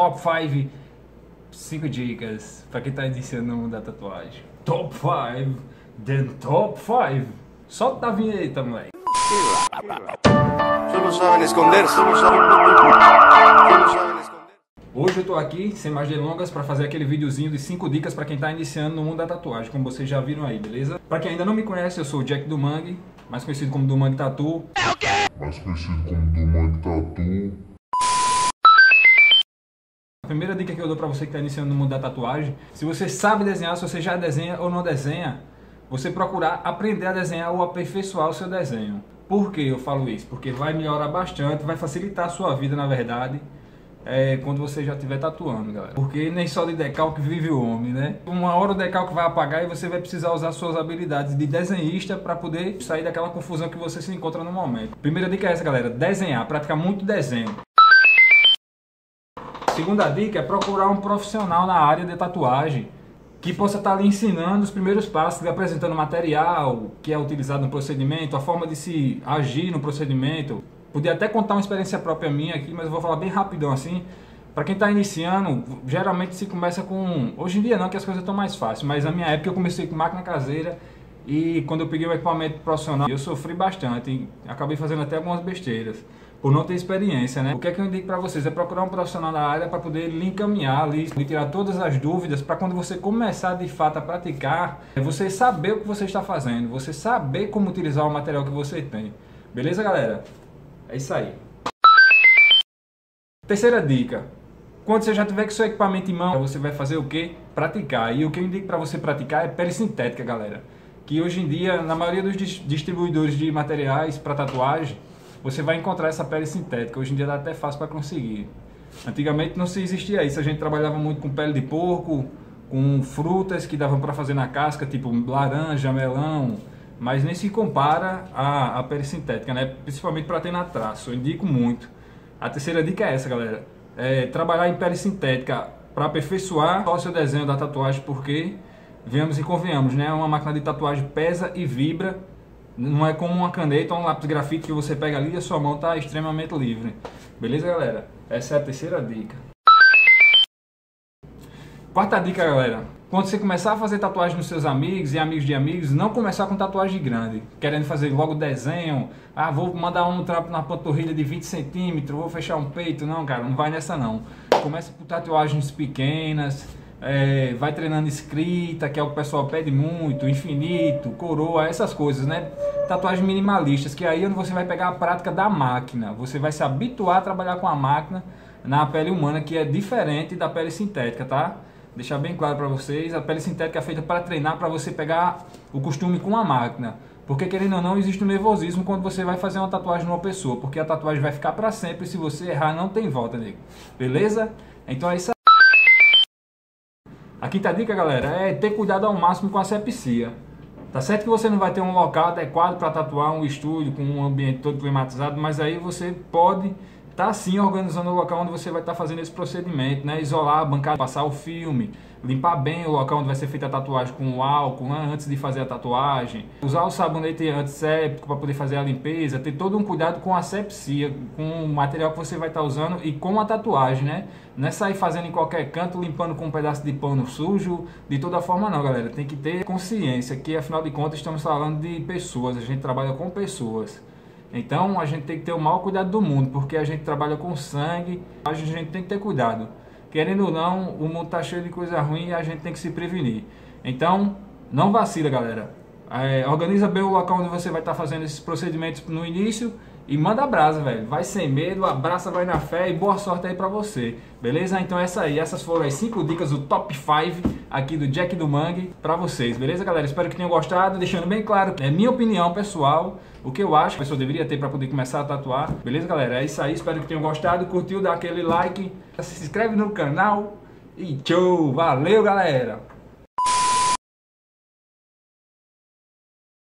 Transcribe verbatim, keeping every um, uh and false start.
top cinco, cinco dicas para quem está iniciando no mundo da tatuagem. Top cinco, then top cinco. Solta a vinheta, moleque. Hoje eu tô aqui, sem mais delongas, para fazer aquele videozinho de cinco dicas para quem tá iniciando no mundo da tatuagem, como vocês já viram aí, beleza? Para quem ainda não me conhece, eu sou o Jack Dumangue, mais conhecido como Dumangue Tattoo. É o quê? Mais conhecido como Dumangue Tattoo. A primeira dica que eu dou pra você que está iniciando no mundo da tatuagem, se você sabe desenhar, se você já desenha ou não desenha, você procurar aprender a desenhar ou aperfeiçoar o seu desenho. Por que eu falo isso? Porque vai melhorar bastante, vai facilitar a sua vida, na verdade, é, quando você já estiver tatuando, galera. Porque nem só de decalque vive o homem, né? Uma hora o decalque vai apagar e você vai precisar usar suas habilidades de desenhista para poder sair daquela confusão que você se encontra no momento. Primeira dica é essa, galera, desenhar, praticar muito desenho. Segunda dica é procurar um profissional na área de tatuagem que possa estar lhe ensinando os primeiros passos, lhe apresentando o material que é utilizado no procedimento, a forma de se agir no procedimento. Podia até contar uma experiência própria minha aqui, mas eu vou falar bem rapidão assim. Para quem está iniciando, geralmente se começa com... Hoje em dia não, que as coisas estão mais fáceis, mas na minha época eu comecei com máquina caseira e quando eu peguei o equipamento profissional eu sofri bastante, acabei fazendo até algumas besteiras. Por não ter experiência, né? O que é que eu indico para vocês? É procurar um profissional na área para poder lhe encaminhar, lhe tirar todas as dúvidas, para quando você começar de fato a praticar, é você saber o que você está fazendo, você saber como utilizar o material que você tem. Beleza, galera? É isso aí. Terceira dica. Quando você já tiver com seu equipamento em mão, você vai fazer o quê? Praticar. E o que eu indico para você praticar é pele sintética, galera. Que hoje em dia, na maioria dos distribuidores de materiais para tatuagem, você vai encontrar essa pele sintética, hoje em dia dá até fácil para conseguir. Antigamente não se existia isso, a gente trabalhava muito com pele de porco, com frutas que davam para fazer na casca, tipo laranja, melão, mas nem se compara à, à pele sintética, né? Principalmente para ter na traço, eu indico muito. A terceira dica é essa, galera, é trabalhar em pele sintética para aperfeiçoar o seu desenho da tatuagem, porque, venhamos e convenhamos, né? Uma máquina de tatuagem pesa e vibra. Não é como uma caneta ou um lápis grafite que você pega ali e a sua mão está extremamente livre. Beleza, galera? Essa é a terceira dica. Quarta dica, galera. Quando você começar a fazer tatuagem nos seus amigos e amigos de amigos, não começar com tatuagem grande. Querendo fazer logo desenho. Ah, vou mandar um trampo na panturrilha de vinte centímetros, vou fechar um peito. Não, cara, não vai nessa não. Começa com tatuagens pequenas. É, vai treinando escrita, que é o que o pessoal pede muito, infinito, coroa, essas coisas, né? Tatuagens minimalistas, que aí você vai pegar a prática da máquina, você vai se habituar a trabalhar com a máquina na pele humana, que é diferente da pele sintética, tá? Deixar bem claro para vocês, a pele sintética é feita para treinar, para você pegar o costume com a máquina, porque querendo ou não, existe um nervosismo quando você vai fazer uma tatuagem numa pessoa, porque a tatuagem vai ficar para sempre, e se você errar não tem volta, nego. Beleza? Então é isso aí. A quinta dica, galera, é ter cuidado ao máximo com a asepsia. Tá certo que você não vai ter um local adequado para tatuar, um estúdio com um ambiente todo climatizado, mas aí você pode estar sim organizando o local onde você vai estar fazendo esse procedimento, né? Isolar a bancada, passar o filme, limpar bem o local onde vai ser feita a tatuagem com o álcool, né? Antes de fazer a tatuagem, usar o sabonete antisséptico para poder fazer a limpeza, ter todo um cuidado com a asepsia, com o material que você vai estar usando e com a tatuagem, né? Não é sair fazendo em qualquer canto, limpando com um pedaço de pano sujo, de toda forma não, galera. Tem que ter consciência que, afinal de contas, estamos falando de pessoas, a gente trabalha com pessoas. Então, a gente tem que ter o maior cuidado do mundo, porque a gente trabalha com sangue, a gente tem que ter cuidado. Querendo ou não, o mundo tá cheio de coisa ruim e a gente tem que se prevenir. Então, não vacila, galera. É, organiza bem o local onde você vai estar tá fazendo esses procedimentos no início e manda brasa, velho. Vai sem medo, abraça, vai na fé e boa sorte aí pra você. Beleza? Então, essa aí. Essas foram as cinco dicas do top cinco aqui do Jack Dumangue pra vocês. Beleza, galera? Espero que tenham gostado. Deixando bem claro, é minha opinião pessoal, o que eu acho que a pessoa deveria ter pra poder começar a tatuar. Beleza, galera? É isso aí. Espero que tenham gostado. Curtiu, dá aquele like. Se inscreve no canal e tchau. Valeu, galera!